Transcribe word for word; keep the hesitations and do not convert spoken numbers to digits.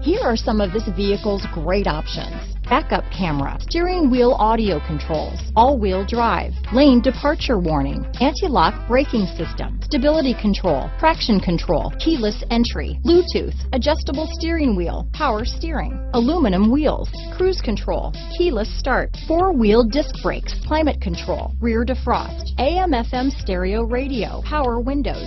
Here are some of this vehicle's great options: backup camera, steering wheel audio controls, all-wheel drive, lane departure warning, anti-lock braking system, stability control, traction control, keyless entry, Bluetooth, adjustable steering wheel, power steering, aluminum wheels, cruise control, keyless start, four-wheel disc brakes, climate control, rear defrost, A M F M stereo radio, power windows.